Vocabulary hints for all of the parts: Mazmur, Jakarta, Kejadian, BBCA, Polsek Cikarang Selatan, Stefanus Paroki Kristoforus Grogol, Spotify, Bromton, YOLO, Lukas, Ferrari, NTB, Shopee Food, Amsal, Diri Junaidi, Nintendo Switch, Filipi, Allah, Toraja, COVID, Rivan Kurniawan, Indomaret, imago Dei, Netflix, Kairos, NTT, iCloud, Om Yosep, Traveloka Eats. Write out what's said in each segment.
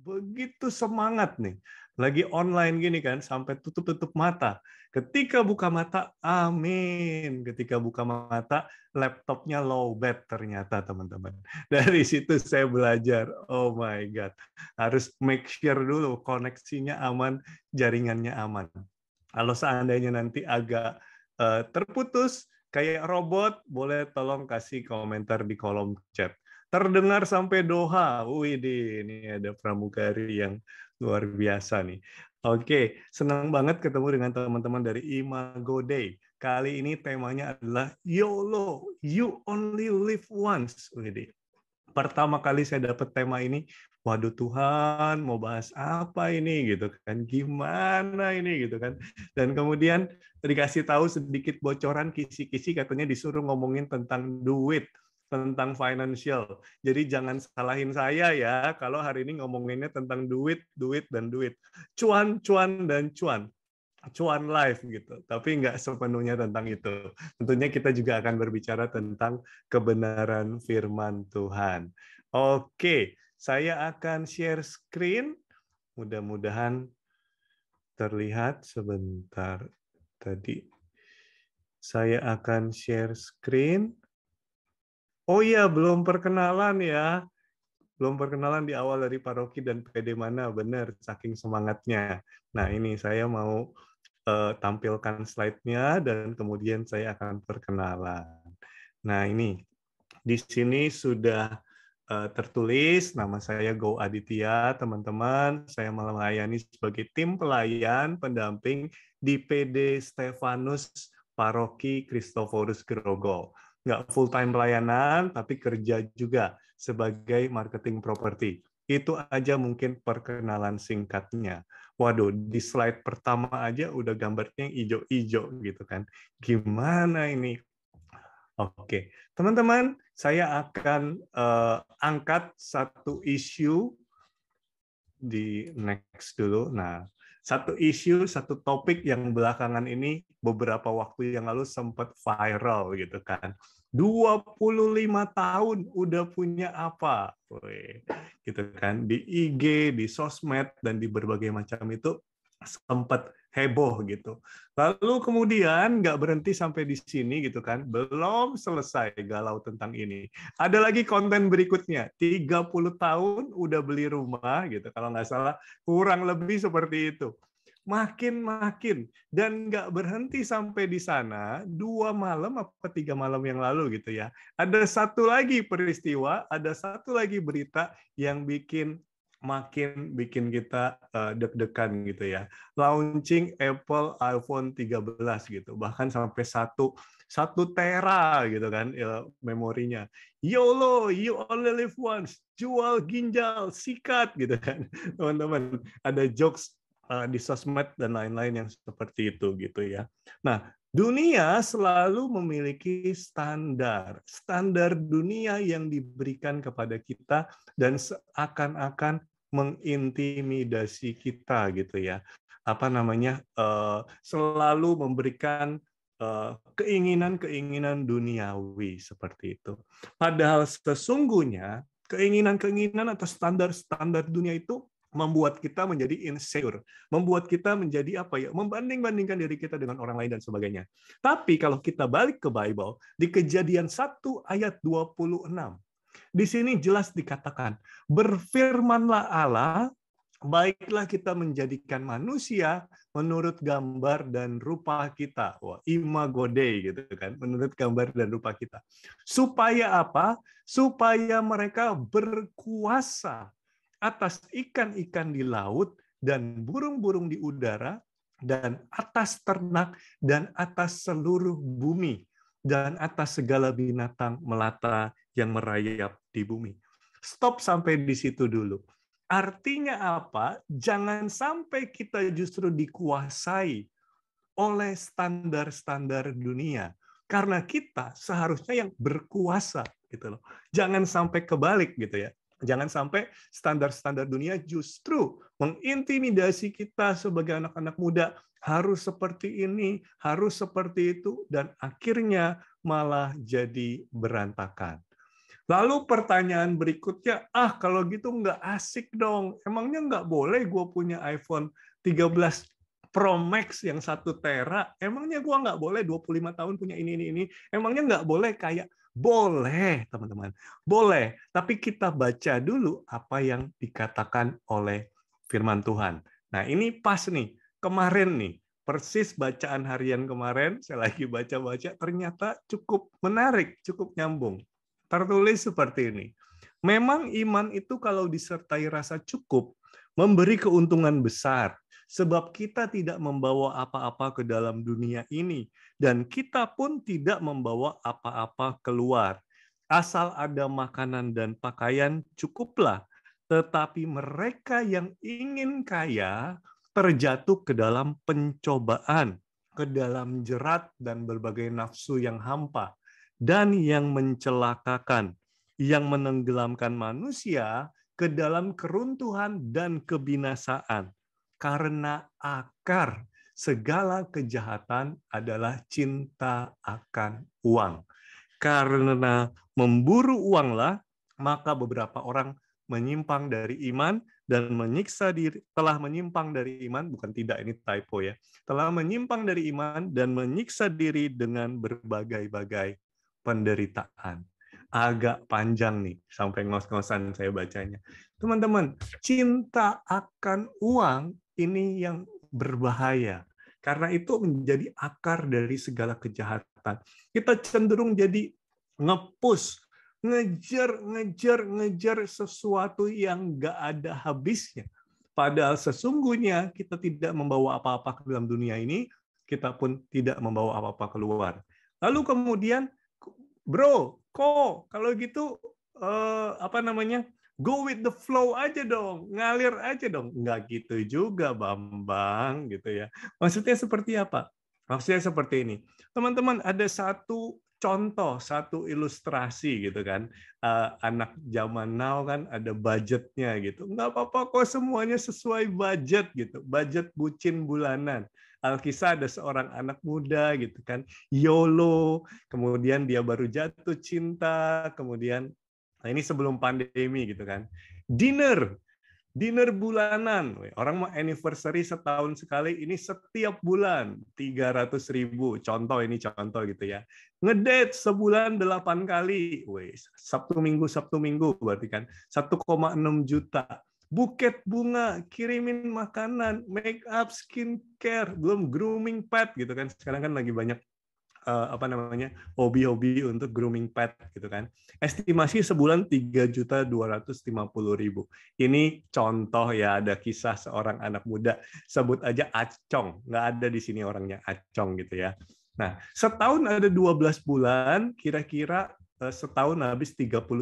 begitu semangat nih. Lagi online gini kan, sampai tutup-tutup mata. Ketika buka mata, amin. Ketika buka mata, laptopnya low bat ternyata, teman-teman. Dari situ saya belajar, oh my God. Harus make sure dulu koneksinya aman, jaringannya aman. Kalau seandainya nanti agak terputus, kayak robot, boleh tolong kasih komentar di kolom chat. Terdengar sampai Doha. Widih, ini ada pramugari yang luar biasa nih. Oke, senang banget ketemu dengan teman-teman dari imago Dei. Kali ini temanya adalah YOLO, You Only Live Once. Widih. Pertama kali saya dapat tema ini, waduh Tuhan, mau bahas apa ini gitu kan? Gimana ini gitu kan? Dan kemudian dikasih tahu sedikit bocoran kisi-kisi, katanya disuruh ngomongin tentang duit, tentang financial. Jadi jangan salahin saya ya kalau hari ini ngomonginnya tentang duit, duit, dan duit. Cuan, cuan, dan cuan. Cuan life gitu. Tapi nggak sepenuhnya tentang itu. Tentunya kita juga akan berbicara tentang kebenaran firman Tuhan. Oke, saya akan share screen. Mudah-mudahan terlihat sebentar tadi. Saya akan share screen. Oh iya, belum perkenalan ya. Belum perkenalan di awal dari paroki dan PD mana, benar, saking semangatnya. Nah ini saya mau tampilkan slide-nya dan kemudian saya akan perkenalan. Nah ini, di sini sudah tertulis, nama saya Go Aditya, teman-teman. Saya melayani sebagai tim pelayan pendamping di PD Stefanus Paroki Kristoforus Grogol. Nggak full-time pelayanan, tapi kerja juga sebagai marketing properti. Itu aja mungkin perkenalan singkatnya. Waduh, di slide pertama aja udah gambarnya yang ijo-ijo gitu kan. Gimana ini? Oke, teman-teman, saya akan angkat satu isu di next dulu. Nah, satu isu, satu topik yang belakangan ini beberapa waktu yang lalu sempat viral gitu kan. 25 tahun udah punya apa? Weh, gitu kan. Di IG, di sosmed, dan di berbagai macam itu sempat heboh gitu. Lalu kemudian nggak berhenti sampai di sini gitu kan. Belum selesai galau tentang ini. Ada lagi konten berikutnya. 30 tahun udah beli rumah gitu. Kalau nggak salah kurang lebih seperti itu. Makin-makin. Dan nggak berhenti sampai di sana, 2 malam atau 3 malam yang lalu gitu ya. Ada satu lagi peristiwa, ada satu lagi berita yang bikin bikin kita deg-degan gitu ya. Launching Apple iPhone 13 gitu. Bahkan sampai 1 tera gitu kan memorinya. YOLO, you only live once. Jual ginjal, sikat gitu kan. Teman-teman, ada jokes di sosmed dan lain-lain yang seperti itu gitu ya. Nah, dunia selalu memiliki standar. Standar dunia yang diberikan kepada kita dan seakan-akan mengintimidasi kita gitu ya. Apa namanya? Selalu memberikan keinginan-keinginan duniawi seperti itu. Padahal sesungguhnya keinginan-keinginan atau standar-standar dunia itu membuat kita menjadi insecure, membuat kita menjadi apa ya, membanding-bandingkan diri kita dengan orang lain dan sebagainya. Tapi kalau kita balik ke Bible, di Kejadian 1 ayat 26, di sini jelas dikatakan, berfirmanlah Allah, baiklah kita menjadikan manusia menurut gambar dan rupa kita. Wah, imago Dei gitu kan, menurut gambar dan rupa kita. Supaya apa? Supaya mereka berkuasa atas ikan-ikan di laut, dan burung-burung di udara, dan atas ternak, dan atas seluruh bumi, dan atas segala binatang melata yang merayap di bumi. Stop sampai di situ dulu. Artinya apa? Jangan sampai kita justru dikuasai oleh standar-standar dunia. Karena kita seharusnya yang berkuasa. Gitu loh. Jangan sampai kebalik gitu ya. Jangan sampai standar-standar dunia justru mengintimidasi kita sebagai anak-anak muda. Harus seperti ini, harus seperti itu, dan akhirnya malah jadi berantakan. Lalu pertanyaan berikutnya, kalau gitu nggak asik dong, emangnya nggak boleh gue punya iPhone 13 Pro Max yang 1 tera, emangnya gue nggak boleh 25 tahun punya ini, emangnya nggak boleh kayak, boleh teman-teman, boleh. Tapi kita baca dulu apa yang dikatakan oleh firman Tuhan. Nah ini pas nih, kemarin nih, persis bacaan harian kemarin, saya lagi baca-baca, ternyata cukup menarik, cukup nyambung. Tertulis seperti ini. Memang iman itu kalau disertai rasa cukup, memberi keuntungan besar, sebab kita tidak membawa apa-apa ke dalam dunia ini, dan kita pun tidak membawa apa-apa keluar. Asal ada makanan dan pakaian, cukuplah. Tetapi mereka yang ingin kaya, terjatuh ke dalam pencobaan, ke dalam jerat dan berbagai nafsu yang hampa, dan yang mencelakakan, yang menenggelamkan manusia ke dalam keruntuhan dan kebinasaan. Karena akar segala kejahatan adalah cinta akan uang. Karena memburu uanglah, maka beberapa orang menyimpang dari iman dan menyiksa diri, telah menyimpang dari iman, bukan tidak, ini typo ya, telah menyimpang dari iman dan menyiksa diri dengan berbagai-bagai penderitaan. Agak panjang nih, sampai ngos-ngosan saya bacanya. Teman-teman, cinta akan uang ini yang berbahaya. Karena itu menjadi akar dari segala kejahatan. Kita cenderung jadi nge-push, ngejar sesuatu yang nggak ada habisnya. Padahal sesungguhnya kita tidak membawa apa-apa ke dalam dunia ini, kita pun tidak membawa apa-apa keluar. Lalu kemudian, bro, kok kalau gitu go with the flow aja dong, ngalir aja dong. Nggak gitu juga, Bambang, gitu ya. Maksudnya seperti apa? Maksudnya seperti ini. Teman-teman, ada satu contoh, satu ilustrasi gitu kan. Anak zaman now kan ada budgetnya gitu. Nggak apa-apa kok, semuanya sesuai budget gitu. Budget bucin bulanan. Alkisah ada seorang anak muda gitu kan, YOLO, kemudian dia baru jatuh cinta, kemudian ini sebelum pandemi gitu kan, dinner bulanan, orang mau anniversary setahun sekali, ini setiap bulan 300.000, contoh gitu ya, ngedate sebulan 8 kali, Sabtu Minggu berarti kan 1,6 juta. Buket bunga, kirimin makanan, make up, skincare, belum grooming pet gitu kan. Sekarang kan lagi banyak hobi-hobi untuk grooming pet gitu kan. Estimasi sebulan 3.250.000. Ini contoh ya, ada kisah seorang anak muda, sebut aja Acong. Nggak ada di sini orangnya, Acong gitu ya. Nah, setahun ada 12 bulan, kira-kira setahun habis 39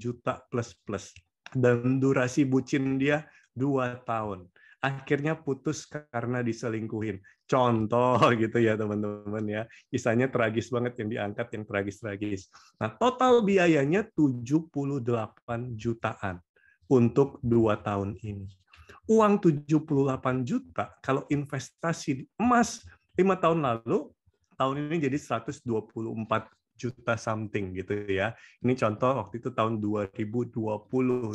juta plus-plus. Dan durasi bucin dia 2 tahun. Akhirnya putus karena diselingkuhin. Contoh gitu ya teman-teman ya. Kisahnya tragis banget, yang diangkat yang tragis-tragis. Nah, total biayanya 78 jutaan untuk 2 tahun ini. Uang 78 juta kalau investasi emas 5 tahun lalu, tahun ini jadi 124 juta something gitu ya. Ini contoh waktu itu tahun 2020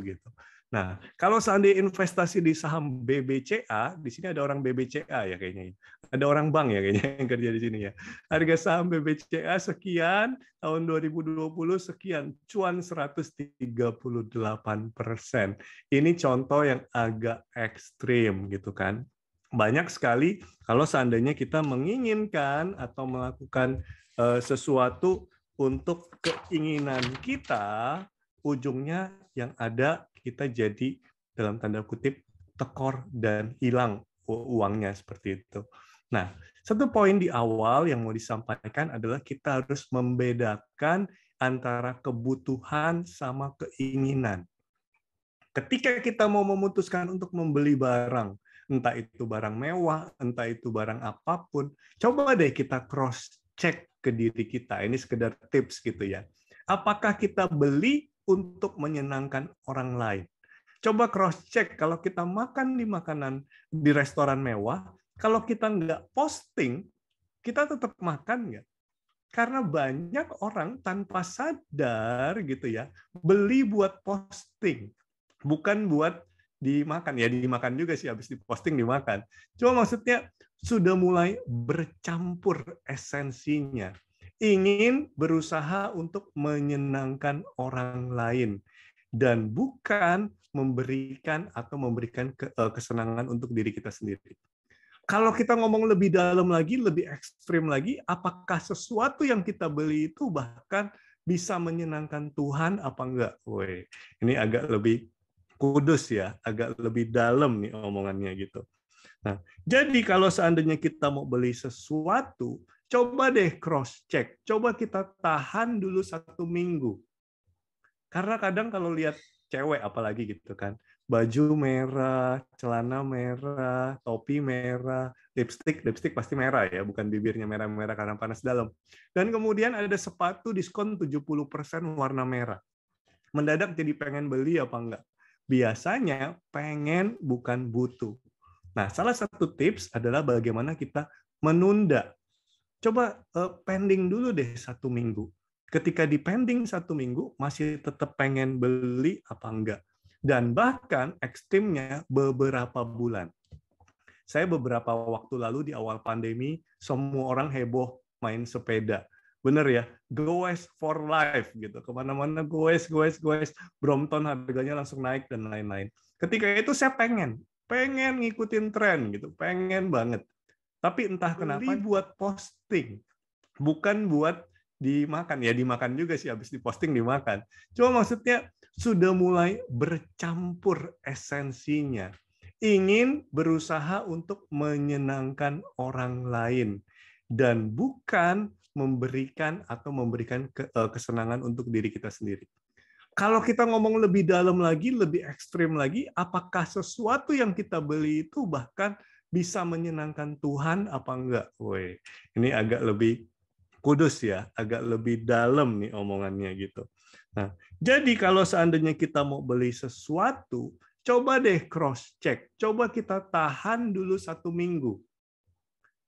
gitu. Nah, kalau seandainya investasi di saham BBCA, di sini ada orang BBCA ya kayaknya. Ada orang bank ya kayaknya yang kerja di sini ya. Harga saham BBCA sekian, tahun 2020 sekian, cuan 138%. Ini contoh yang agak ekstrim gitu kan. Banyak sekali kalau seandainya kita menginginkan atau melakukan sesuatu untuk keinginan kita, ujungnya yang ada kita jadi dalam tanda kutip tekor dan hilang uangnya seperti itu. Nah, satu poin di awal yang mau disampaikan adalah kita harus membedakan antara kebutuhan sama keinginan. Ketika kita mau memutuskan untuk membeli barang, entah itu barang mewah, entah itu barang apapun, coba deh kita cross-check ke diri kita. Ini sekedar tips gitu ya. Apakah kita beli untuk menyenangkan orang lain? Coba cross-check, kalau kita makan di makanan di restoran mewah, kalau kita nggak posting, kita tetap makan nggak? Karena banyak orang tanpa sadar gitu ya, beli buat posting, bukan buat dimakan. Ya dimakan juga sih, habis diposting dimakan. Cuma maksudnya sudah mulai bercampur esensinya. Ingin berusaha untuk menyenangkan orang lain dan bukan memberikan atau kesenangan untuk diri kita sendiri. Kalau kita ngomong lebih dalam lagi, lebih ekstrim lagi, apakah sesuatu yang kita beli itu bahkan bisa menyenangkan Tuhan apa enggak? Woi, ini agak lebih kudus ya, agak lebih dalam nih omongannya gitu. Nah, jadi kalau seandainya kita mau beli sesuatu, coba deh cross-check, coba kita tahan dulu 1 minggu. Karena kadang kalau lihat cewek apalagi gitu kan, baju merah, celana merah, topi merah, lipstik pasti merah ya, bukan bibirnya merah-merah karena panas dalam. Dan kemudian ada sepatu diskon 70% warna merah. Mendadak jadi pengen beli apa enggak? Biasanya pengen bukan butuh. Nah, salah satu tips adalah bagaimana kita menunda. Coba pending dulu deh 1 minggu. Ketika di pending 1 minggu, masih tetap pengen beli apa enggak? Dan bahkan ekstrimnya beberapa bulan. Saya beberapa waktu lalu di awal pandemi, semua orang heboh main sepeda. Bener ya, goes for life gitu. Kemana-mana goes. Bromton harganya langsung naik dan lain-lain. Ketika itu saya pengen ngikutin tren gitu, pengen banget. Tapi entah kenapa buat posting, bukan buat dimakan. Ya dimakan juga sih, habis diposting dimakan. Cuma maksudnya sudah mulai bercampur esensinya. Ingin berusaha untuk menyenangkan orang lain. Dan bukan memberikan atau kesenangan untuk diri kita sendiri. Kalau kita ngomong lebih dalam lagi, lebih ekstrim lagi, apakah sesuatu yang kita beli itu bahkan bisa menyenangkan Tuhan apa enggak? Woi, ini agak lebih kudus ya, agak lebih dalam nih omongannya gitu. Nah, jadi kalau seandainya kita mau beli sesuatu, coba deh cross-check. Coba kita tahan dulu 1 minggu.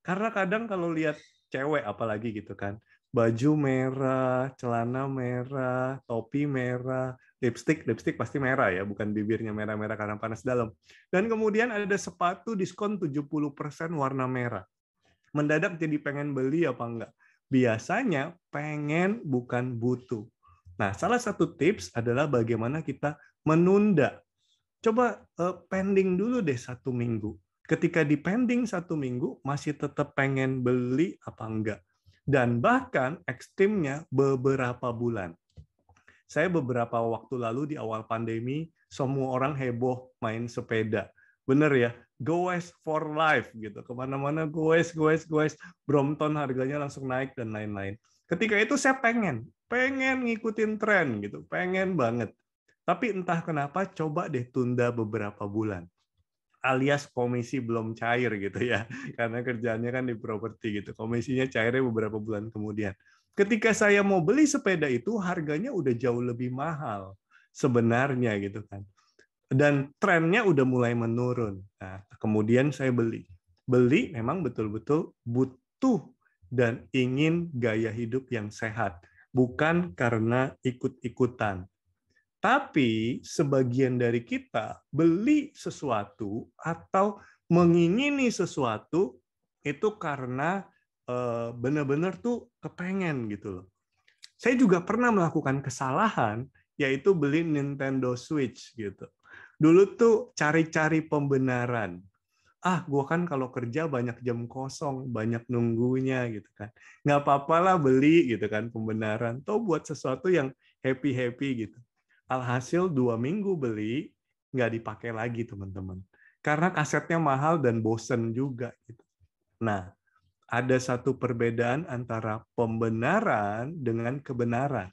Karena kadang kalau lihat cewek apalagi gitu kan, baju merah, celana merah, topi merah, lipstik pasti merah ya, bukan bibirnya merah-merah karena panas dalam. Dan kemudian ada sepatu diskon 70% warna merah. Mendadak jadi pengen beli apa enggak? Biasanya pengen bukan butuh. Nah, salah satu tips adalah bagaimana kita menunda. Coba pending dulu deh 1 minggu. Ketika di pending 1 minggu, masih tetap pengen beli apa enggak? Dan bahkan ekstrimnya beberapa bulan. Saya beberapa waktu lalu di awal pandemi, semua orang heboh main sepeda. Bener ya, goes for life gitu. Kemana-mana goes. Bromton harganya langsung naik dan lain-lain. Ketika itu saya pengen ngikutin tren gitu, pengen banget. Tapi entah kenapa coba deh tunda beberapa bulan. Alias komisi belum cair gitu ya. Karena kerjaannya kan di properti gitu. Komisinya cairnya beberapa bulan kemudian. Ketika saya mau beli sepeda itu harganya udah jauh lebih mahal sebenarnya gitu kan. Dan trennya udah mulai menurun. Nah, kemudian saya beli. Beli memang betul-betul butuh dan ingin gaya hidup yang sehat. Bukan karena ikut-ikutan. Tapi sebagian dari kita beli sesuatu atau mengingini sesuatu itu karena benar-benar tuh kepengen gitu loh. Saya juga pernah melakukan kesalahan, yaitu beli Nintendo Switch gitu. Dulu tuh cari-cari pembenaran. Ah, gua kan kalau kerja banyak jam kosong, banyak nunggunya gitu kan. Nggak apa-apalah beli gitu kan pembenaran. Atau buat sesuatu yang happy-happy gitu. Alhasil 2 minggu beli, nggak dipakai lagi teman-teman. Karena kasetnya mahal dan bosen juga gitu. Nah, ada satu perbedaan antara pembenaran dengan kebenaran.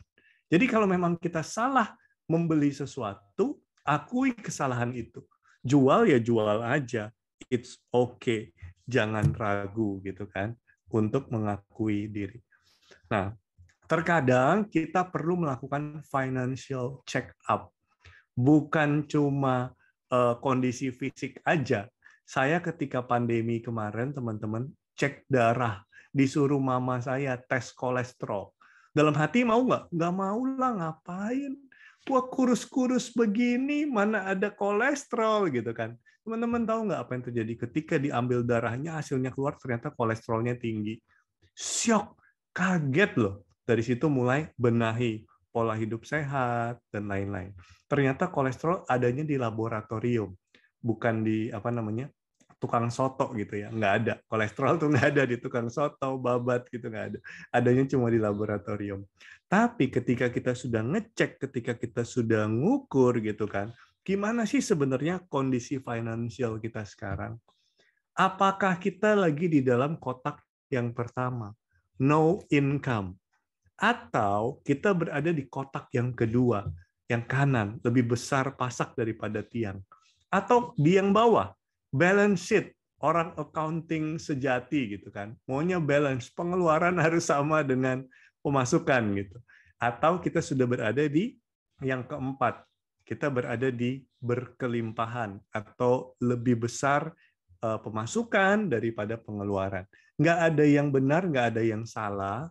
Jadi kalau memang kita salah membeli sesuatu, akui kesalahan itu. Jual ya jual aja. It's okay. Jangan ragu gitu kan untuk mengakui diri. Nah, terkadang kita perlu melakukan financial check up. Bukan cuma kondisi fisik aja. Saya ketika pandemi kemarin, teman-teman, cek darah disuruh mama saya tes kolesterol. Dalam hati mau nggak? Nggak mau lah, ngapain? Tua kurus-kurus begini, mana ada kolesterol gitu kan. Teman-teman tahu nggak apa yang terjadi? Ketika diambil darahnya, hasilnya keluar ternyata kolesterolnya tinggi. Syok, kaget loh. Dari situ mulai benahi pola hidup sehat dan lain-lain. Ternyata kolesterol adanya di laboratorium, bukan di tukang soto gitu ya. Nggak ada. Kolesterol tuh nggak ada di tukang soto, babat gitu nggak ada. Adanya cuma di laboratorium. Tapi ketika kita sudah ngecek, ketika kita sudah ngukur gitu kan, gimana sih sebenarnya kondisi finansial kita sekarang? Apakah kita lagi di dalam kotak yang pertama, no income? Atau kita berada di kotak yang kedua, yang kanan, lebih besar pasak daripada tiang? Atau di yang bawah, balance sheet, orang accounting sejati gitu kan. Maunya balance, pengeluaran harus sama dengan pemasukan gitu. Atau kita sudah berada di yang keempat, kita berada di berkelimpahan atau lebih besar pemasukan daripada pengeluaran. Nggak ada yang benar, nggak ada yang salah,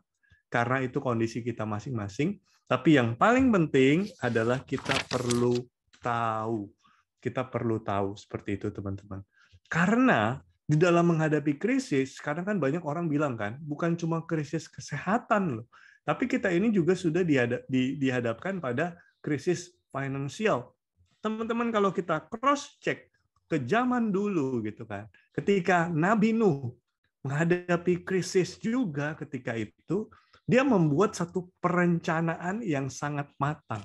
karena itu kondisi kita masing-masing. Tapi yang paling penting adalah kita perlu tahu. Kita perlu tahu seperti itu, teman-teman. Karena di dalam menghadapi krisis, sekarang kan banyak orang bilang kan, bukan cuma krisis kesehatan loh, tapi kita ini juga sudah dihadapkan pada krisis finansial. Teman-teman, kalau kita cross-check ke zaman dulu gitu kan, ketika Nabi Nuh menghadapi krisis juga ketika itu, dia membuat satu perencanaan yang sangat matang.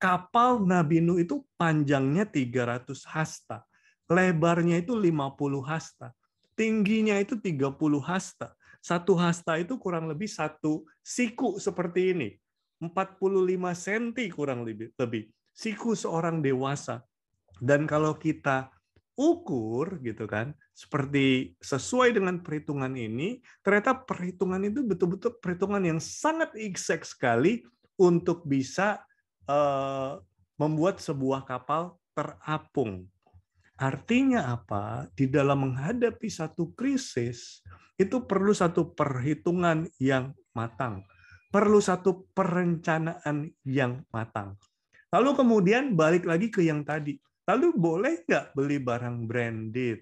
Kapal Nabi Nuh itu panjangnya 300 hasta. Lebarnya itu 50 hasta, tingginya itu 30 hasta. Satu hasta itu kurang lebih satu siku seperti ini, 45 cm kurang lebih. Siku seorang dewasa. Dan kalau kita ukur gitu kan, seperti sesuai dengan perhitungan ini, ternyata perhitungan itu betul-betul perhitungan yang sangat exact sekali untuk bisa membuat sebuah kapal terapung. Artinya apa? Di dalam menghadapi satu krisis, itu perlu satu perhitungan yang matang. Perlu satu perencanaan yang matang. Lalu kemudian balik lagi ke yang tadi. Lalu boleh nggak beli barang branded?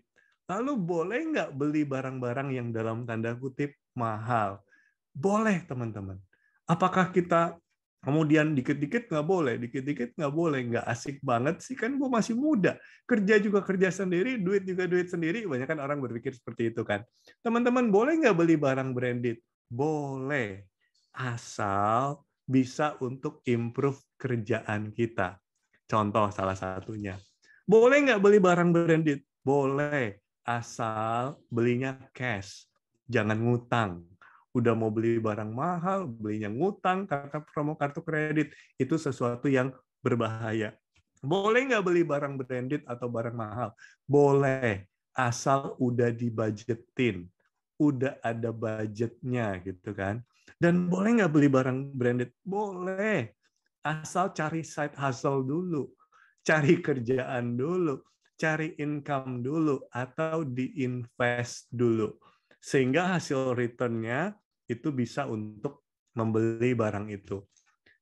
Lalu boleh nggak beli barang-barang yang dalam tanda kutip mahal? Boleh, teman-teman. Apakah kita kemudian dikit-dikit nggak boleh, dikit-dikit nggak boleh, nggak asik banget sih, kan gue masih muda, kerja juga kerja sendiri, duit juga duit sendiri, banyak kan orang berpikir seperti itu kan. Teman-teman, boleh nggak beli barang branded? Boleh, asal bisa untuk improve kerjaan kita. Contoh salah satunya. Boleh nggak beli barang branded? Boleh, asal belinya cash, jangan ngutang. Udah mau beli barang mahal, belinya ngutang, karena promo kartu kredit, itu sesuatu yang berbahaya. Boleh nggak beli barang branded atau barang mahal? Boleh, asal udah dibudgetin, udah ada budgetnya gitu kan. Dan boleh nggak beli barang branded? Boleh, asal cari side hustle dulu, cari kerjaan dulu, cari income dulu, atau diinvest dulu. Sehingga hasil return-nya itu bisa untuk membeli barang itu.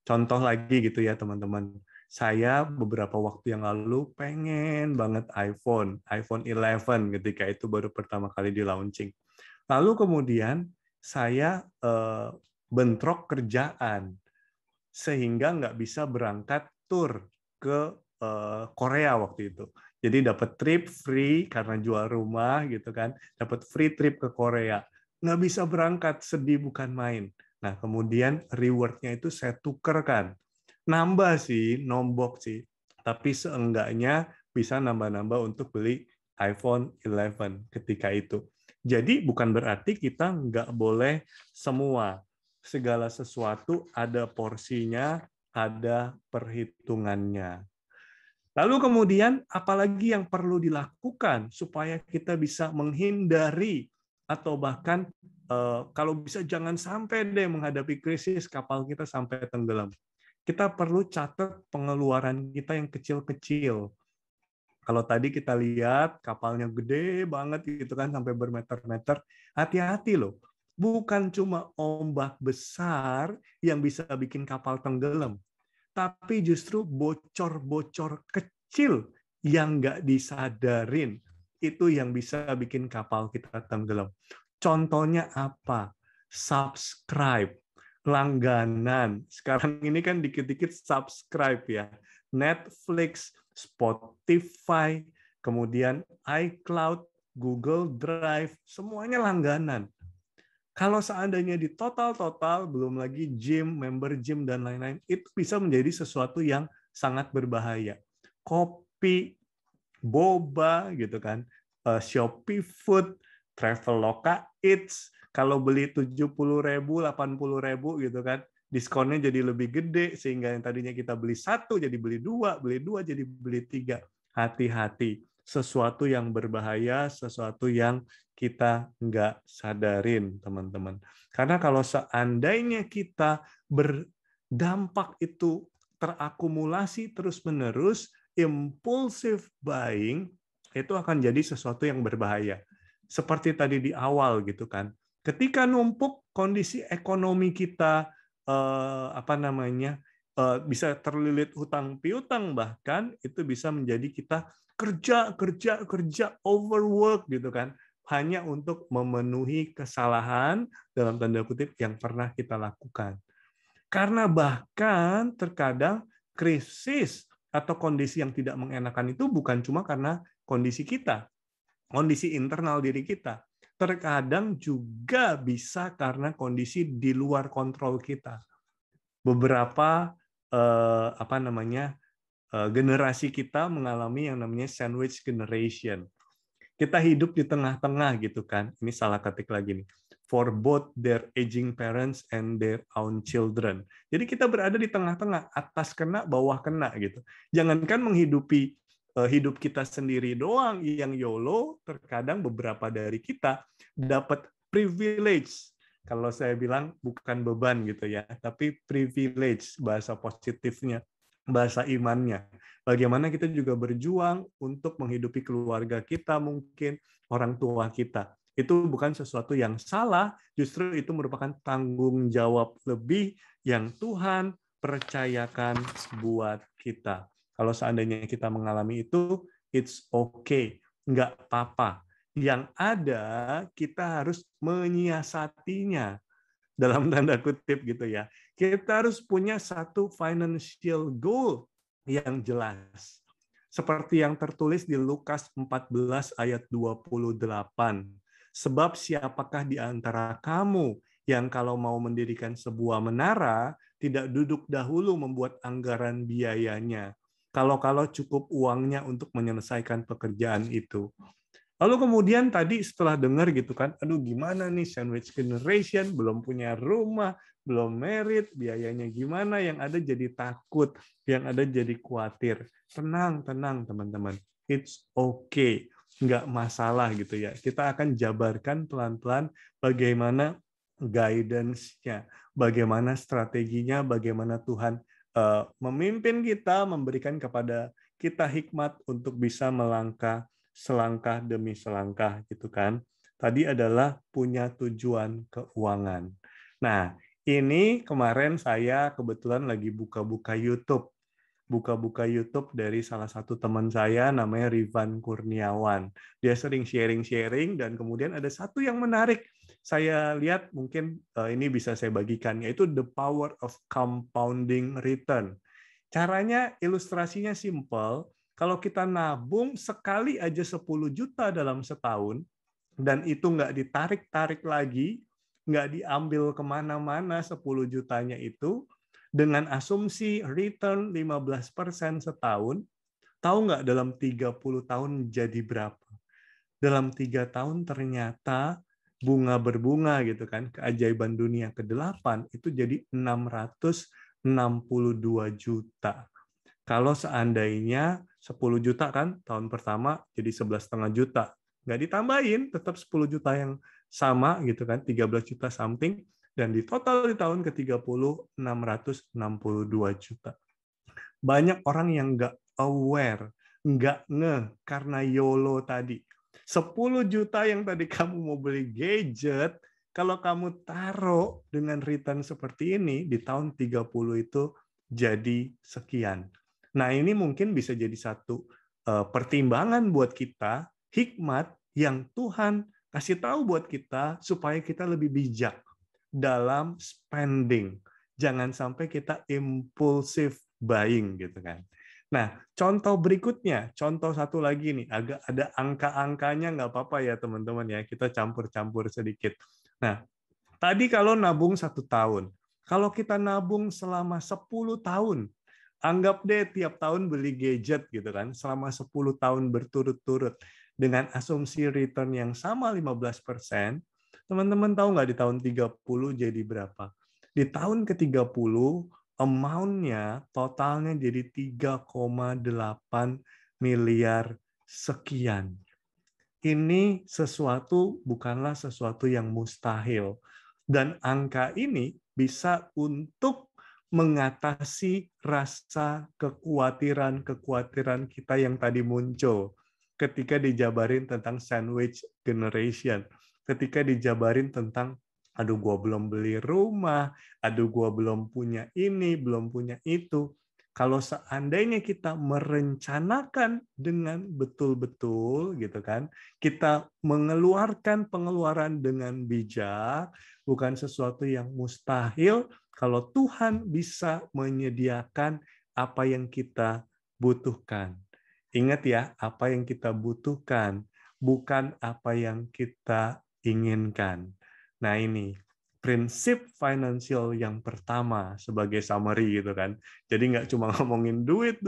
Contoh lagi gitu ya, teman-teman. Saya beberapa waktu yang lalu pengen banget iPhone 11 ketika itu baru pertama kali di launching. Lalu kemudian saya bentrok kerjaan, sehingga nggak bisa berangkat tur ke Korea waktu itu. Jadi dapat trip free karena jual rumah gitu kan, dapat free trip ke Korea. Nggak bisa berangkat, sedih bukan main. Nah, kemudian reward-nya itu saya tukerkan. Nambah sih, nombok sih, tapi seenggaknya bisa nambah-nambah untuk beli iPhone 11 ketika itu. Jadi bukan berarti kita nggak boleh semua. Segala sesuatu ada porsinya, ada perhitungannya. Lalu kemudian, apalagi yang perlu dilakukan supaya kita bisa menghindari atau bahkan kalau bisa jangan sampai deh menghadapi krisis kapal kita sampai tenggelam. Kita perlu catat pengeluaran kita yang kecil-kecil. Kalau tadi kita lihat kapalnya gede banget gitu kan sampai bermeter-meter, hati-hati loh. bukan cuma ombak besar yang bisa bikin kapal tenggelam, tapi justru bocor-bocor kecil yang nggak disadarin, itu yang bisa bikin kapal kita tenggelam. Contohnya apa? Subscribe, langganan. Sekarang ini kan dikit-dikit subscribe ya. Netflix, Spotify, kemudian iCloud, Google Drive, semuanya langganan. Kalau seandainya di total-total, belum lagi gym, member gym, dan lain-lain, itu bisa menjadi sesuatu yang sangat berbahaya. Kopi, boba, gitu kan, Shopee Food, Traveloka Eats, kalau beli 70.000, 80.000 gitu kan, diskonnya jadi lebih gede, sehingga yang tadinya kita beli 1, jadi beli dua, jadi beli 3. Hati-hati, sesuatu yang berbahaya, sesuatu yang kita nggak sadarin, teman-teman. Karena kalau seandainya kita berdampak itu terakumulasi terus-menerus, impulsive buying itu akan jadi sesuatu yang berbahaya. Seperti tadi di awal gitu kan. Ketika numpuk, kondisi ekonomi kita bisa terlilit hutang piutang, bahkan itu bisa menjadi kita kerja overwork gitu kan, hanya untuk memenuhi kesalahan dalam tanda kutip yang pernah kita lakukan. Karena bahkan terkadang krisis atau kondisi yang tidak mengenakan itu bukan cuma karena kondisi kita, kondisi internal diri kita. Terkadang juga bisa karena kondisi di luar kontrol kita. Beberapa generasi kita mengalami yang namanya sandwich generation. Kita hidup di tengah-tengah gitu kan. Ini salah ketik lagi nih. For both their aging parents and their own children. Jadi kita berada di tengah-tengah, atas kena, bawah kena gitu. Jangankan menghidupi hidup kita sendiri doang yang YOLO, terkadang beberapa dari kita dapat privilege. Kalau saya bilang bukan beban gitu ya, tapi privilege, bahasa positifnya, bahasa imannya. Bagaimana kita juga berjuang untuk menghidupi keluarga kita, mungkin orang tua kita. Itu bukan sesuatu yang salah, justru itu merupakan tanggung jawab lebih yang Tuhan percayakan buat kita. Kalau seandainya kita mengalami itu, it's okay, nggak apa-apa. Yang ada, kita harus menyiasatinya, dalam tanda kutip gitu ya. Kita harus punya satu financial goal yang jelas. Seperti yang tertulis di Lukas 14 ayat 28. Sebab siapakah di antara kamu yang kalau mau mendirikan sebuah menara, tidak duduk dahulu membuat anggaran biayanya, kalau-kalau cukup uangnya untuk menyelesaikan pekerjaan itu. Lalu kemudian tadi setelah dengar gitu kan, aduh gimana nih sandwich generation, belum punya rumah, belum married, biayanya gimana, yang ada jadi takut, yang ada jadi khawatir. Tenang, teman-teman. It's okay. Nggak masalah gitu ya. Kita akan jabarkan pelan-pelan bagaimana guidance-nya, bagaimana strateginya, bagaimana Tuhan memimpin kita, memberikan kepada kita hikmat untuk bisa melangkah selangkah demi selangkah gitu kan. Tadi adalah punya tujuan keuangan. Nah, ini kemarin saya kebetulan lagi buka-buka YouTube dari salah satu teman saya namanya Rivan Kurniawan. Dia sering sharing dan kemudian ada satu yang menarik. Saya lihat mungkin ini bisa saya bagikan, yaitu The Power of Compounding Return. Caranya, ilustrasinya simple. Kalau kita nabung sekali aja 10 juta dalam setahun, dan itu nggak ditarik-tarik lagi, nggak diambil kemana-mana 10 jutanya itu, dengan asumsi return 15% setahun, tahu nggak dalam 30 tahun jadi berapa? Dalam 3 tahun ternyata bunga berbunga gitu kan, keajaiban dunia ke-8 itu jadi 662 juta. Kalau seandainya 10 juta kan tahun pertama jadi 11,5 juta. Nggak ditambahin, tetap 10 juta yang sama gitu kan, 13 juta something. Dan di total di tahun ke-30, 662 juta. Banyak orang yang nggak aware, nggak ngeh karena YOLO tadi. 10 juta yang tadi kamu mau beli gadget, Kalau kamu taruh dengan return seperti ini, di tahun 30 itu jadi sekian. Nah, ini mungkin bisa jadi satu pertimbangan buat kita, hikmat yang Tuhan kasih tahu buat kita supaya kita lebih bijak dalam spending. Jangan sampai kita impulsif buying gitu kan. Nah, contoh berikutnya, contoh satu lagi nih, agak ada angka-angkanya, nggak apa-apa ya teman-teman ya, kita campur-campur sedikit. Nah, tadi kalau nabung 1 tahun, kalau kita nabung selama 10 tahun, anggap deh tiap tahun beli gadget gitu kan, selama 10 tahun berturut-turut, dengan asumsi return yang sama 15%, teman-teman tahu nggak di tahun 30 jadi berapa? Di tahun ke-30, amount-nya totalnya jadi 3,8 miliar sekian. Ini sesuatu bukanlah sesuatu yang mustahil. Dan angka ini bisa untuk mengatasi rasa kekhawatiran kita yang tadi muncul ketika dijabarin tentang sandwich generation, ketika dijabarin tentang aduh gue belum beli rumah, aduh gue belum punya ini, belum punya itu. Kalau seandainya kita merencanakan dengan betul-betul gitu kan, kita mengeluarkan pengeluaran dengan bijak, bukan sesuatu yang mustahil kalau Tuhan bisa menyediakan apa yang kita butuhkan. Ingat ya, apa yang kita butuhkan, bukan apa yang kita inginkan. Nah ini prinsip finansial yang pertama sebagai summary gitu kan. Jadi nggak cuma ngomongin duit,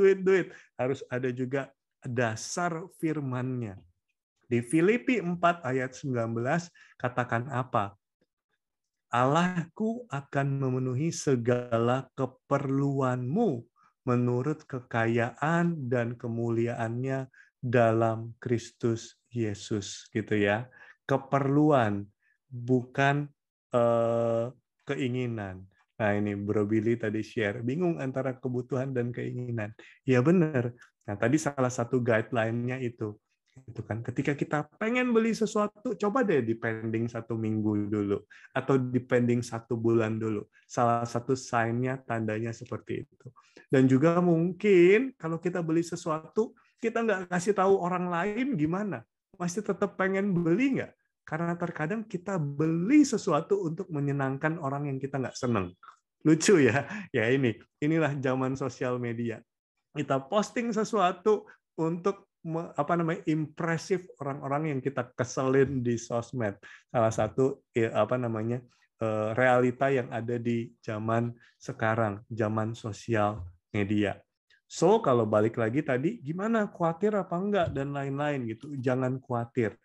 harus ada juga dasar firman-Nya. Di Filipi 4 ayat 19 katakan apa? Allahku akan memenuhi segala keperluanmu menurut kekayaan dan kemuliaan-Nya dalam Kristus Yesus gitu ya. Keperluan bukan keinginan. Nah ini Bro Billy tadi share, bingung antara kebutuhan dan keinginan. Ya benar. Nah tadi salah satu guideline-nya itu kan. Ketika kita pengen beli sesuatu, coba deh dipending 1 minggu dulu, atau dipending 1 bulan dulu. Salah satu sign-nya, tandanya seperti itu. Dan juga mungkin kalau kita beli sesuatu, kita nggak kasih tahu orang lain gimana. Masih tetap pengen beli nggak? Karena terkadang kita beli sesuatu untuk menyenangkan orang yang kita nggak seneng. Lucu ya? Ya inilah zaman sosial media. Kita posting sesuatu untuk impresif orang-orang yang kita keselin di sosmed. Salah satu realita yang ada di zaman sekarang, zaman sosial media. So kalau balik lagi tadi, gimana, khawatir apa enggak dan lain-lain gitu. Jangan khawatir.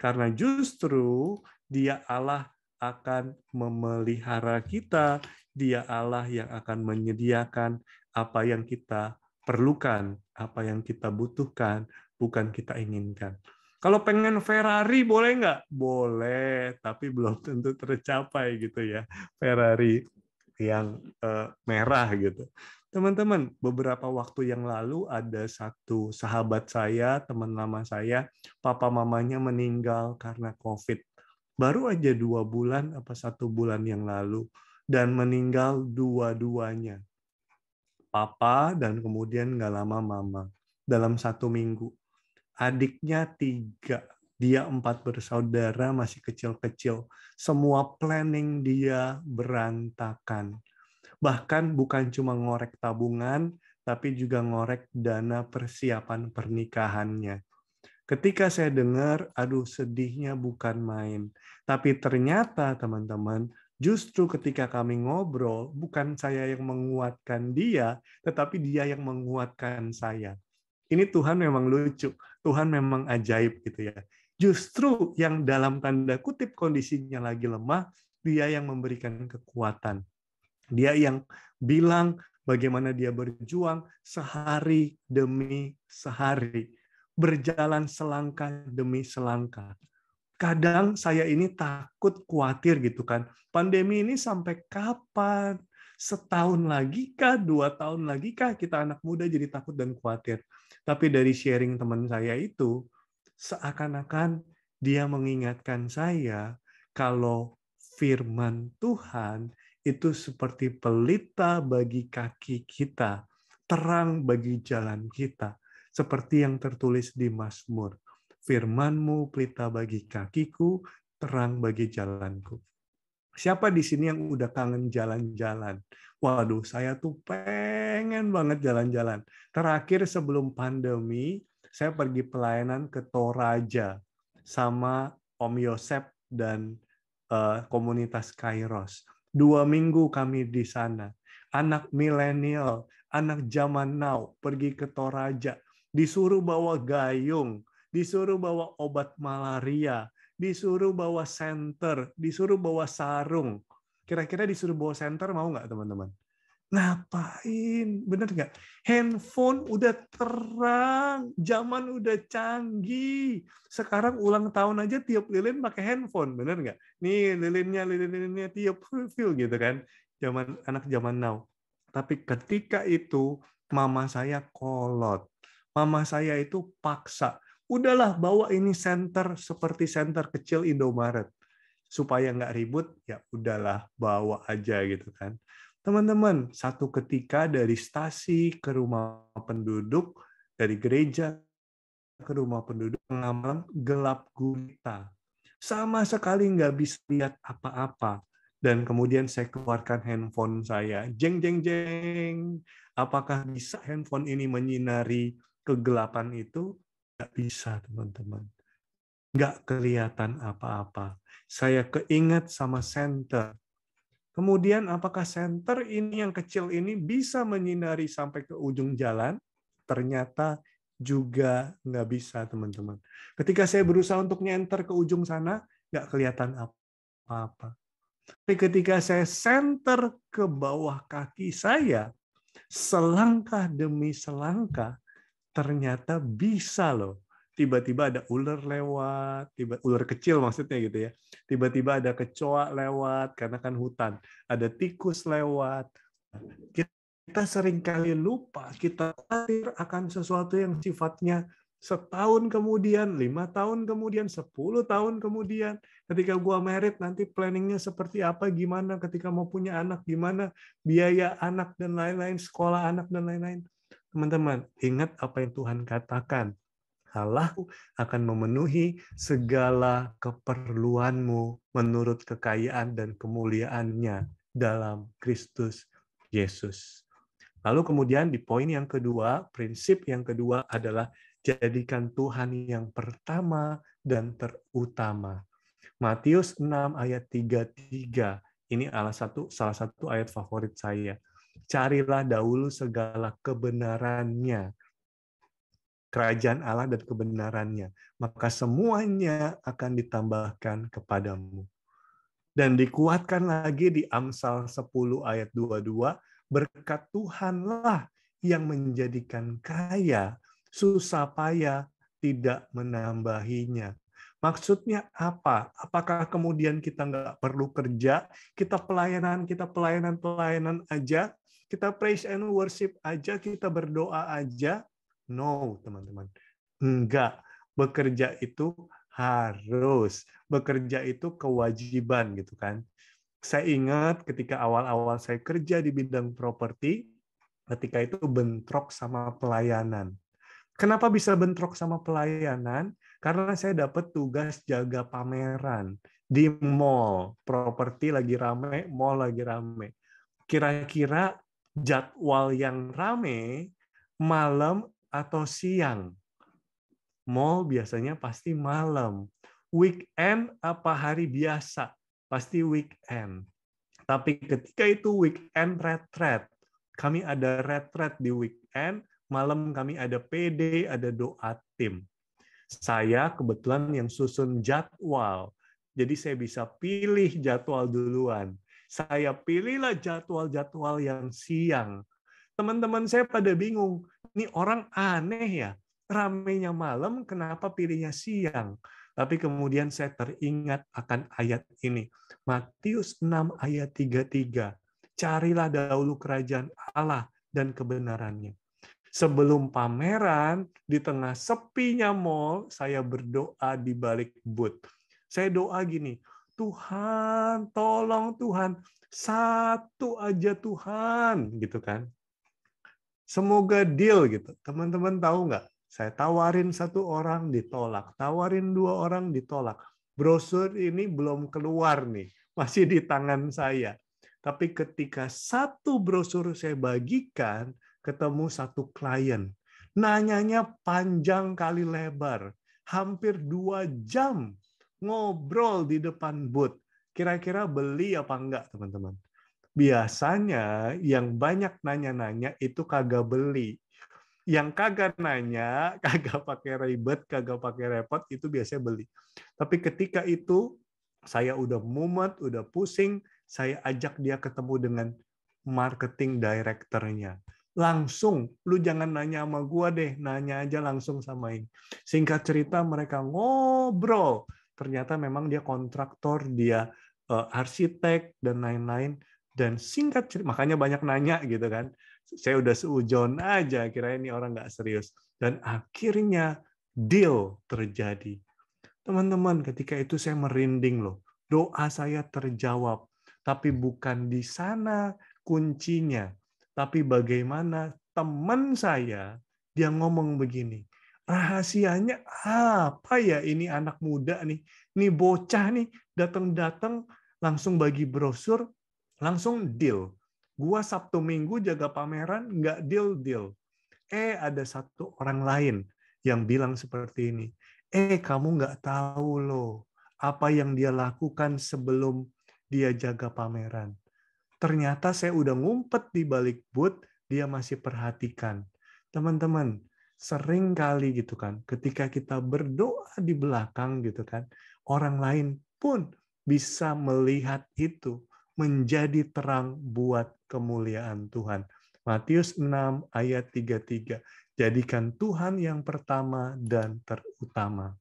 Karena justru Dia Allah akan memelihara kita, Dia Allah yang akan menyediakan apa yang kita perlukan, apa yang kita butuhkan, bukan kita inginkan. Kalau pengen Ferrari boleh nggak? Boleh, tapi belum tentu tercapai gitu ya. Ferrari yang merah gitu. Teman-teman, beberapa waktu yang lalu ada satu sahabat saya, teman lama saya, papa mamanya meninggal karena COVID. Baru aja 2 bulan apa 1 bulan yang lalu. Dan meninggal dua-duanya. Papa dan kemudian nggak lama mama. Dalam 1 minggu. Adiknya 3. Dia 4 bersaudara, masih kecil-kecil. Semua planning dia berantakan. Bahkan bukan cuma ngorek tabungan, tapi juga ngorek dana persiapan pernikahannya. Ketika saya dengar, aduh sedihnya bukan main. Tapi ternyata teman-teman, justru ketika kami ngobrol, bukan saya yang menguatkan dia, tetapi dia yang menguatkan saya. Ini Tuhan memang lucu, Tuhan memang ajaib gitu ya. Justru yang dalam tanda kutip kondisinya lagi lemah, dia yang memberikan kekuatan. Dia yang bilang bagaimana dia berjuang sehari demi sehari. Berjalan selangkah demi selangkah. Kadang saya ini takut, khawatir gitu kan. Pandemi ini sampai kapan? Setahun lagi kah? 2 tahun lagi kah? Kita anak muda jadi takut dan khawatir. Tapi dari sharing teman saya itu, seakan-akan dia mengingatkan saya kalau firman Tuhan itu seperti pelita bagi kaki kita, terang bagi jalan kita. Seperti yang tertulis di Mazmur, firman-Mu pelita bagi kakiku, terang bagi jalanku. Siapa di sini yang udah kangen jalan-jalan? Waduh, saya tuh pengen banget jalan-jalan. Terakhir sebelum pandemi, saya pergi pelayanan ke Toraja sama Om Yosep dan komunitas Kairos. 2 minggu kami di sana. Anak milenial, anak zaman now, pergi ke Toraja, disuruh bawa gayung, disuruh bawa obat malaria, disuruh bawa senter, disuruh bawa sarung. Kira-kira disuruh bawa senter mau nggak, teman-teman? Ngapain? Bener nggak? Handphone udah terang, zaman udah canggih. Sekarang ulang tahun aja tiup lilin pakai handphone, bener nggak? Nih lilin-lilinnya tiup gitu kan. Zaman anak zaman now. Tapi ketika itu mama saya kolot. Mama saya itu paksa. Udahlah bawa ini senter seperti senter kecil Indomaret. Supaya nggak ribut, ya udahlah bawa aja gitu kan. Teman-teman, satu ketika dari stasi ke rumah penduduk, dari gereja ke rumah penduduk, malam gelap gulita. Sama sekali nggak bisa lihat apa-apa. Dan kemudian saya keluarkan handphone saya. Jeng, jeng, jeng. Apakah bisa handphone ini menyinari kegelapan itu? Nggak bisa, teman-teman. Nggak kelihatan apa-apa. Saya keinget sama senter. Kemudian apakah senter ini yang kecil ini bisa menyinari sampai ke ujung jalan? Ternyata juga nggak bisa, teman-teman. Ketika saya berusaha untuk nyenter ke ujung sana, nggak kelihatan apa-apa. Tapi ketika saya senter ke bawah kaki saya, selangkah demi selangkah, ternyata bisa loh. Tiba-tiba ada ular lewat, ular kecil maksudnya gitu ya. Tiba-tiba ada kecoa lewat, karena kan hutan. Ada tikus lewat. Kita seringkali lupa, kita khawatir akan sesuatu yang sifatnya setahun kemudian, 5 tahun kemudian, 10 tahun kemudian, ketika gua married nanti planningnya seperti apa, gimana ketika mau punya anak, gimana biaya anak dan lain-lain, sekolah anak dan lain-lain. Teman-teman, ingat apa yang Tuhan katakan. Allah akan memenuhi segala keperluanmu menurut kekayaan dan kemuliaannya dalam Kristus Yesus. Lalu kemudian di poin yang kedua, prinsip yang kedua adalah jadikan Tuhan yang pertama dan terutama. Matius 6 ayat 33. Ini salah satu ayat favorit saya. Carilah dahulu segala kebenarannya, kerajaan Allah dan kebenarannya, maka semuanya akan ditambahkan kepadamu. Dan dikuatkan lagi di Amsal 10 ayat 22, berkat Tuhanlah yang menjadikan kaya, susah payah tidak menambahinya. Maksudnya apa? Apakah kemudian kita nggak perlu kerja? Kita pelayanan aja? Kita praise and worship aja? Kita berdoa aja? No, teman-teman. Enggak. Bekerja itu harus. Bekerja itu kewajiban, gitu kan. Saya ingat ketika awal-awal saya kerja di bidang properti, ketika itu bentrok sama pelayanan. Kenapa bisa bentrok sama pelayanan? Karena saya dapat tugas jaga pameran di mall. Properti lagi rame, mall lagi rame. Kira-kira jadwal yang rame malam atau siang? Mall biasanya pasti malam. Weekend apa hari biasa? Pasti weekend. Tapi ketika itu weekend retret. Kami ada retret di weekend. Malam kami ada PD, ada doa tim. Saya kebetulan yang susun jadwal. Jadi saya bisa pilih jadwal duluan. Saya pilihlah jadwal-jadwal yang siang. Teman-teman saya pada bingung. Ini orang aneh ya. Ramainya malam, kenapa pilihnya siang? Tapi kemudian saya teringat akan ayat ini. Matius 6 ayat 33. Carilah dahulu kerajaan Allah dan kebenarannya. Sebelum pameran, di tengah sepinya mall, saya berdoa di balik booth. Saya doa gini, Tuhan, tolong Tuhan, satu aja Tuhan, gitu kan. Semoga deal gitu. Teman-teman tahu nggak? Saya tawarin satu orang ditolak, tawarin dua orang ditolak. Brosur ini belum keluar nih, masih di tangan saya. Tapi ketika satu brosur saya bagikan, ketemu satu klien. Nanyanya panjang kali lebar, hampir 2 jam. Ngobrol di depan booth, kira-kira beli apa enggak teman-teman? Biasanya yang banyak nanya-nanya itu kagak beli. Yang kagak nanya, kagak pakai ribet, kagak pakai repot, itu biasanya beli. Tapi ketika itu saya udah mumet, udah pusing, saya ajak dia ketemu dengan marketing director-nya. Langsung, lu jangan nanya sama gua deh, nanya aja langsung sama ini. Singkat cerita mereka ngobrol. Ternyata memang dia kontraktor, dia arsitek, dan lain-lain. Dan singkat cerita, makanya banyak nanya gitu kan. Saya udah seujon aja, kira ini orang nggak serius. Dan akhirnya deal terjadi. Teman-teman, ketika itu saya merinding loh. Doa saya terjawab. Tapi bukan di sana kuncinya. Tapi bagaimana teman saya, dia ngomong begini. Rahasianya apa ya ini anak muda nih? Nih bocah nih datang-datang langsung bagi brosur, langsung deal. Gua Sabtu Minggu jaga pameran, nggak deal-deal. Ada satu orang lain yang bilang seperti ini. Kamu nggak tahu loh apa yang dia lakukan sebelum dia jaga pameran. Ternyata saya udah ngumpet di balik booth, dia masih perhatikan. Teman-teman, sering kali gitu kan, ketika kita berdoa di belakang gitu kan, orang lain pun bisa melihat itu menjadi terang buat kemuliaan Tuhan. Matius 6 ayat 33. Jadikan Tuhan yang pertama dan terutama.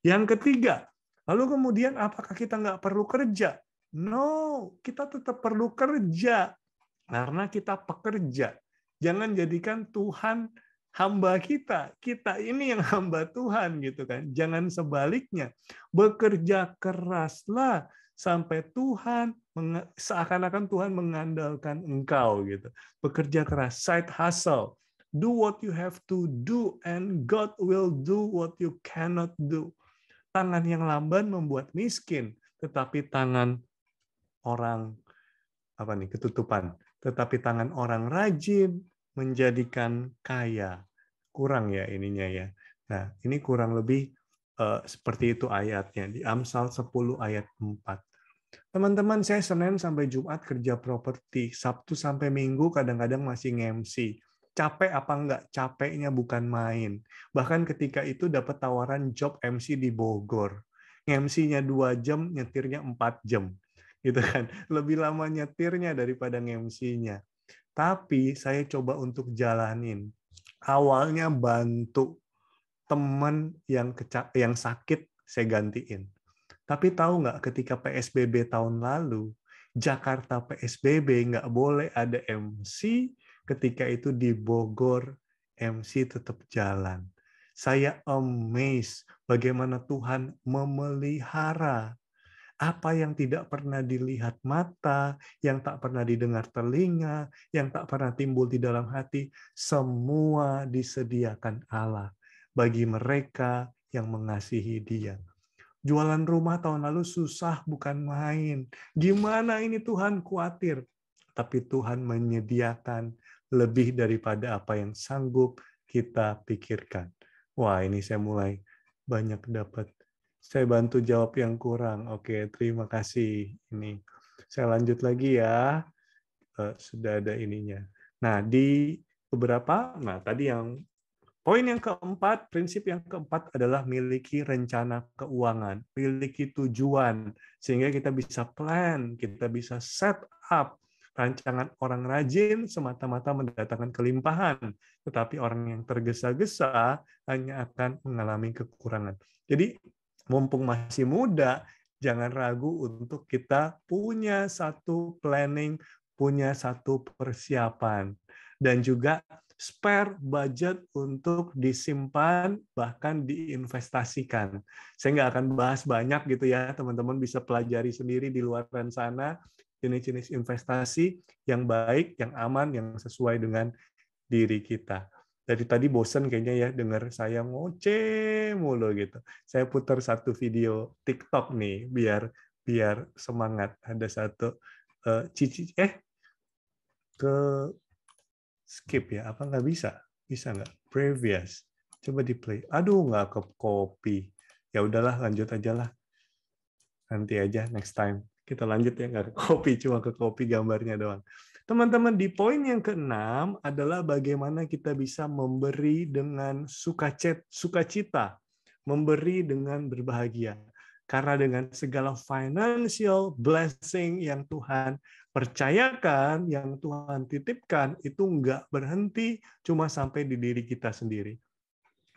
Yang ketiga, lalu kemudian apakah kita nggak perlu kerja? No, kita tetap perlu kerja karena kita pekerja. Jangan jadikan Tuhan hamba kita, kita ini yang hamba Tuhan gitu kan. Jangan sebaliknya. Bekerja keraslah sampai Tuhan seakan-akan Tuhan mengandalkan engkau gitu. Bekerja keras, side hustle. Do what you have to do and God will do what you cannot do. Tangan yang lamban membuat miskin, tetapi tangan orang ketutupan. Tetapi tangan orang rajin menjadikan kaya. Kurang ya ininya ya. Nah, ini kurang lebih seperti itu ayatnya. Di Amsal 10 ayat 4. Teman-teman, saya Senin sampai Jumat kerja properti. Sabtu sampai Minggu kadang-kadang masih nge-MC. Capek apa enggak? Capeknya bukan main. Bahkan ketika itu dapat tawaran job MC di Bogor. Nge-MC-nya 2 jam, nyetirnya 4 jam. Gitu kan. Lebih lama nyetirnya daripada nge-MC-nya. Tapi saya coba untuk jalanin. Awalnya bantu teman yang sakit saya gantiin. Tapi tahu nggak ketika PSBB tahun lalu, Jakarta PSBB nggak boleh ada MC, ketika itu di Bogor MC tetap jalan. Saya amazed bagaimana Tuhan memelihara apa yang tidak pernah dilihat mata, yang tak pernah didengar telinga, yang tak pernah timbul di dalam hati, semua disediakan Allah bagi mereka yang mengasihi Dia. Jualan rumah tahun lalu susah bukan main. Gimana ini Tuhan, khawatir. Tapi Tuhan menyediakan lebih daripada apa yang sanggup kita pikirkan. Wah, ini saya mulai banyak dapat. Saya bantu jawab yang kurang. Oke, terima kasih. Ini saya lanjut lagi ya. Sudah ada ininya. Nah, di beberapa, tadi yang poin yang keempat, prinsip yang keempat adalah miliki rencana keuangan, miliki tujuan sehingga kita bisa plan, kita bisa set up. Rancangan orang rajin semata-mata mendatangkan kelimpahan, tetapi orang yang tergesa-gesa hanya akan mengalami kekurangan. Jadi mumpung masih muda, jangan ragu untuk kita punya satu planning, punya satu persiapan. Dan juga spare budget untuk disimpan, bahkan diinvestasikan. Saya nggak akan bahas banyak gitu ya, teman-teman bisa pelajari sendiri di luar sana, jenis-jenis investasi yang baik, yang aman, yang sesuai dengan diri kita. Dari tadi bosen kayaknya ya dengar saya ngoceh mulu gitu. Saya putar satu video TikTok nih biar semangat. Ada satu ke skip ya, apa nggak bisa? Bisa nggak? Previous. Coba di play. Aduh nggak ke copy. Ya udahlah lanjut aja lah. Nanti aja next time. Kita lanjut ya, nggak ke copy, cuma ke copy gambarnya doang. Teman-teman, di poin yang ke-6 adalah bagaimana kita bisa memberi dengan sukacita, memberi dengan berbahagia. Karena dengan segala financial blessing yang Tuhan percayakan, yang Tuhan titipkan, itu nggak berhenti cuma sampai di diri kita sendiri.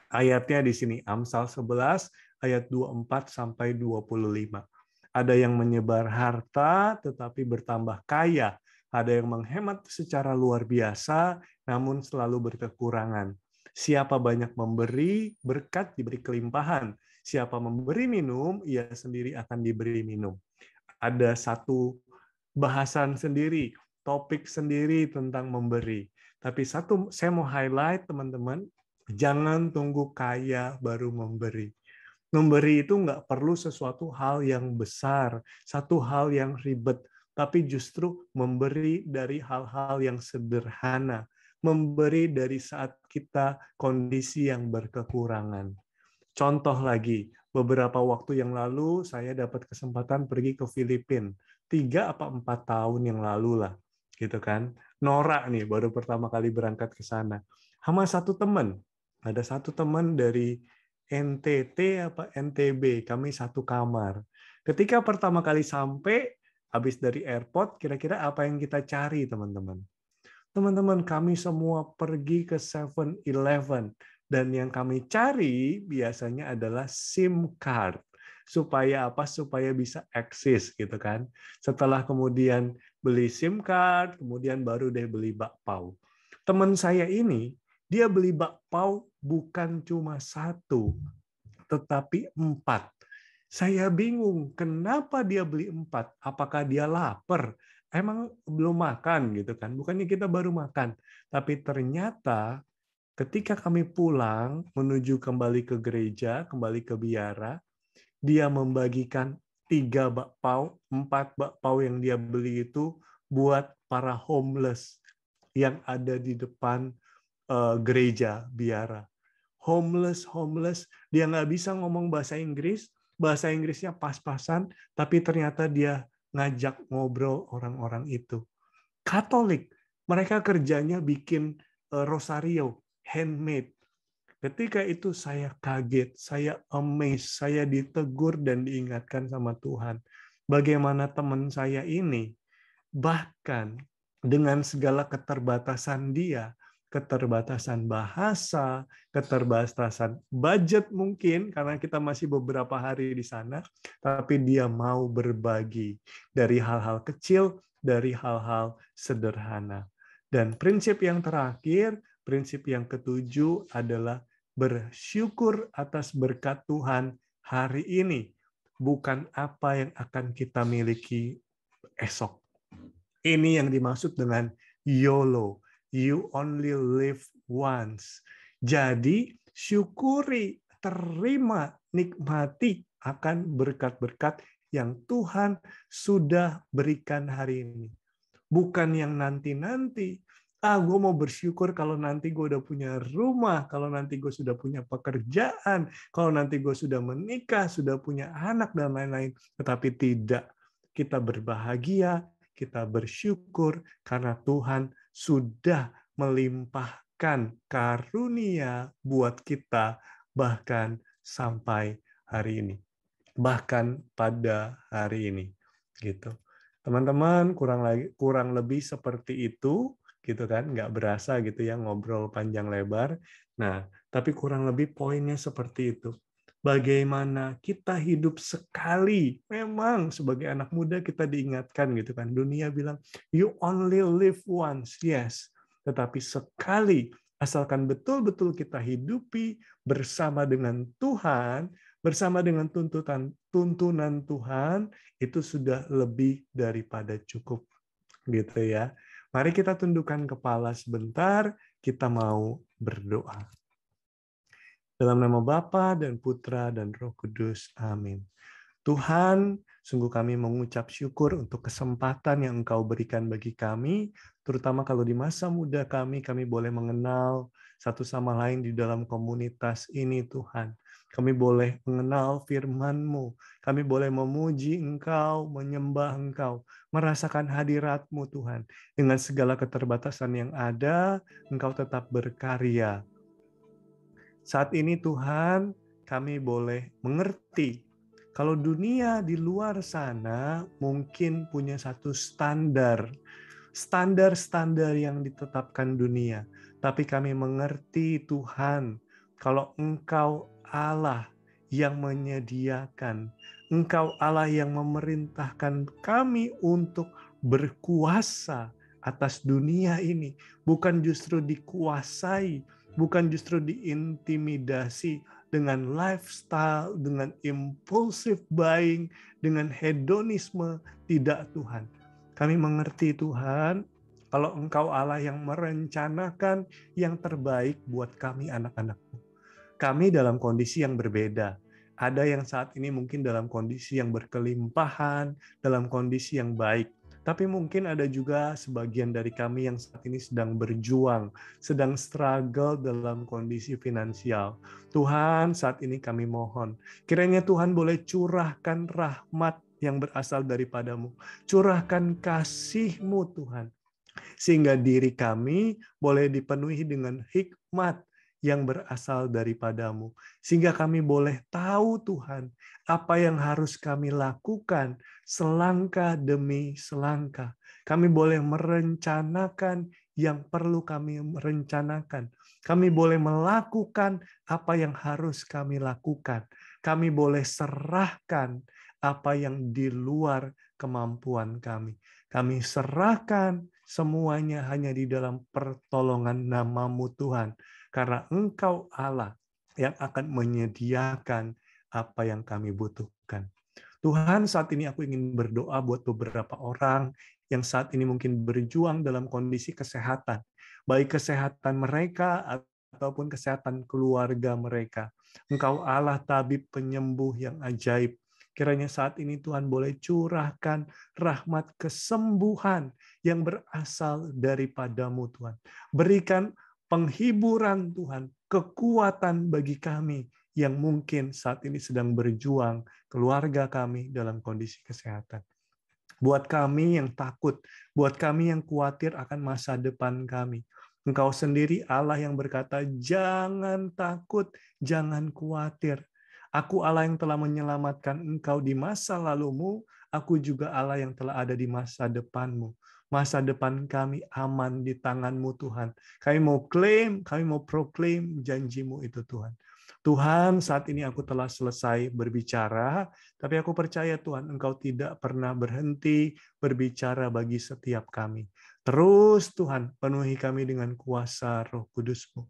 Ayatnya di sini, Amsal 11, ayat 24-25. Ada yang menyebar harta tetapi bertambah kaya. Ada yang menghemat secara luar biasa, namun selalu berkekurangan. Siapa banyak memberi, berkat diberi kelimpahan. Siapa memberi minum, ia sendiri akan diberi minum. Ada satu bahasan sendiri, topik sendiri tentang memberi. Tapi satu, saya mau highlight teman-teman, jangan tunggu kaya baru memberi. Memberi itu nggak perlu sesuatu hal yang besar, satu hal yang ribet. Tapi justru memberi dari hal-hal yang sederhana, memberi dari saat kita kondisi yang berkekurangan. Contoh lagi, beberapa waktu yang lalu saya dapat kesempatan pergi ke Filipina, 3 atau 4 tahun yang lalu lah, gitu kan? Nora nih baru pertama kali berangkat ke sana, sama satu teman, ada satu teman dari NTT apa NTB, kami satu kamar. Ketika pertama kali sampai, habis dari airport, kira-kira apa yang kita cari, teman-teman? Teman-teman, kami semua pergi ke 7-Eleven. Dan yang kami cari biasanya adalah SIM card. Supaya apa? Supaya bisa eksis, gitu kan. Setelah kemudian beli SIM card, kemudian baru deh beli bakpao. Teman saya ini, dia beli bakpao bukan cuma 1, tetapi 4. Saya bingung, kenapa dia beli 4? Apakah dia lapar? Emang belum makan gitu kan? Bukannya kita baru makan. Tapi ternyata ketika kami pulang, menuju kembali ke gereja, kembali ke biara, dia membagikan 3 bakpao, 4 bakpao yang dia beli itu buat para homeless yang ada di depan gereja biara. Homeless, dia nggak bisa ngomong bahasa Inggris, bahasa Inggrisnya pas-pasan, tapi ternyata dia ngajak ngobrol orang-orang itu. Katolik, mereka kerjanya bikin rosario, handmade. Ketika itu saya kaget, saya amazed, saya ditegur dan diingatkan sama Tuhan. Bagaimana teman saya ini, bahkan dengan segala keterbatasan dia, keterbatasan bahasa, keterbatasan budget mungkin, karena kita masih beberapa hari di sana, tapi dia mau berbagi dari hal-hal kecil, dari hal-hal sederhana. Dan prinsip yang terakhir, prinsip yang ke-7 adalah bersyukur atas berkat Tuhan hari ini, bukan apa yang akan kita miliki esok. Ini yang dimaksud dengan YOLO. You only live once. Jadi, syukuri, terima, nikmati akan berkat-berkat yang Tuhan sudah berikan hari ini. Bukan yang nanti-nanti. Gue mau bersyukur kalau nanti gue udah punya rumah, kalau nanti gue sudah punya pekerjaan, kalau nanti gue sudah menikah, sudah punya anak, dan lain-lain. Tetapi tidak. Kita berbahagia, kita bersyukur karena Tuhan sudah melimpahkan karunia buat kita bahkan sampai hari ini. Bahkan pada hari ini gitu. Teman-teman, kurang lebih seperti itu gitu kan, nggak berasa gitu ya ngobrol panjang lebar. Nah, tapi kurang lebih poinnya seperti itu. Bagaimana kita hidup sekali. Memang sebagai anak muda kita diingatkan gitu kan. Dunia bilang you only live once. Yes. Tetapi sekali asalkan betul-betul kita hidupi bersama dengan Tuhan, bersama dengan tuntunan Tuhan, itu sudah lebih daripada cukup, gitu ya. Mari kita tundukkan kepala sebentar, kita mau berdoa. Dalam nama Bapa dan Putra dan Roh Kudus, amin. Tuhan, sungguh kami mengucap syukur untuk kesempatan yang Engkau berikan bagi kami, terutama kalau di masa muda kami boleh mengenal satu sama lain di dalam komunitas ini, Tuhan. Kami boleh mengenal firman-Mu, kami boleh memuji Engkau, menyembah Engkau, merasakan hadirat-Mu, Tuhan. Dengan segala keterbatasan yang ada, Engkau tetap berkarya. Saat ini, Tuhan, kami boleh mengerti kalau dunia di luar sana mungkin punya satu standar yang ditetapkan dunia. Tapi kami mengerti, Tuhan, kalau Engkau Allah yang menyediakan, Engkau Allah yang memerintahkan kami untuk berkuasa atas dunia ini. Bukan justru dikuasai, bukan justru diintimidasi, dengan lifestyle, dengan impulsive buying, dengan hedonisme, tidak, Tuhan. Kami mengerti, Tuhan, kalau Engkau Allah yang merencanakan yang terbaik buat kami anak-anak-Mu. Kami dalam kondisi yang berbeda. Ada yang saat ini mungkin dalam kondisi yang berkelimpahan, dalam kondisi yang baik. Tapi mungkin ada juga sebagian dari kami yang saat ini sedang berjuang, sedang struggle dalam kondisi finansial. Tuhan, saat ini kami mohon, kiranya Tuhan boleh curahkan rahmat yang berasal daripada-Mu. Curahkan kasih-Mu, Tuhan. Sehingga diri kami boleh dipenuhi dengan hikmat yang berasal daripada-Mu. Sehingga kami boleh tahu, Tuhan, apa yang harus kami lakukan selangkah demi selangkah. Kami boleh merencanakan yang perlu kami merencanakan. Kami boleh melakukan apa yang harus kami lakukan. Kami boleh serahkan apa yang di luar kemampuan kami. Kami serahkan semuanya hanya di dalam pertolongan nama-Mu, Tuhan. Karena Engkau Allah yang akan menyediakan apa yang kami butuhkan. Tuhan, saat ini aku ingin berdoa buat beberapa orang yang saat ini mungkin berjuang dalam kondisi kesehatan. Baik kesehatan mereka ataupun kesehatan keluarga mereka. Engkau Allah tabib penyembuh yang ajaib. Kiranya saat ini Tuhan boleh curahkan rahmat kesembuhan yang berasal daripada-Mu, Tuhan. Berikan penghiburan, Tuhan, kekuatan bagi kami yang mungkin saat ini sedang berjuang, keluarga kami dalam kondisi kesehatan. Buat kami yang takut, buat kami yang khawatir akan masa depan kami. Engkau sendiri Allah yang berkata, jangan takut, jangan khawatir. Aku Allah yang telah menyelamatkan engkau di masa lalumu, aku juga Allah yang telah ada di masa depanmu. Masa depan kami aman di tangan-Mu, Tuhan. Kami mau klaim, kami mau proklaim janji-Mu itu, Tuhan. Tuhan, saat ini aku telah selesai berbicara, tapi aku percaya, Tuhan, Engkau tidak pernah berhenti berbicara bagi setiap kami. Terus, Tuhan, penuhi kami dengan kuasa Roh Kudus-Mu.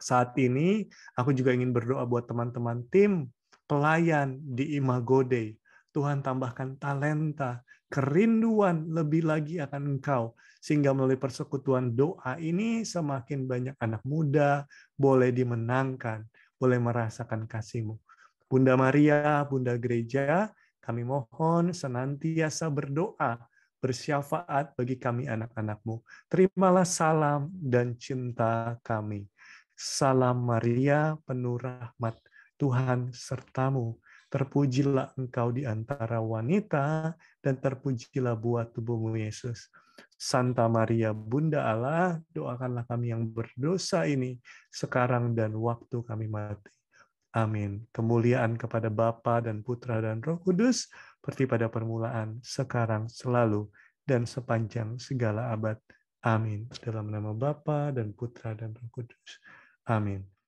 Saat ini, aku juga ingin berdoa buat teman-teman tim pelayan di imagoDei. Tuhan, tambahkan talenta, kerinduan lebih lagi akan Engkau, sehingga melalui persekutuan doa ini semakin banyak anak muda boleh dimenangkan, boleh merasakan kasih-Mu. Bunda Maria, Bunda Gereja, kami mohon senantiasa berdoa, bersyafaat bagi kami anak-anak-Mu. Terimalah salam dan cinta kami. Salam Maria, penuh rahmat, Tuhan sertamu. Terpujilah engkau di antara wanita, dan terpujilah buah tubuhmu, Yesus. Santa Maria, Bunda Allah, doakanlah kami yang berdosa ini, sekarang dan waktu kami mati. Amin. Kemuliaan kepada Bapa dan Putra dan Roh Kudus, seperti pada permulaan, sekarang, selalu, dan sepanjang segala abad. Amin. Dalam nama Bapa dan Putra dan Roh Kudus. Amin.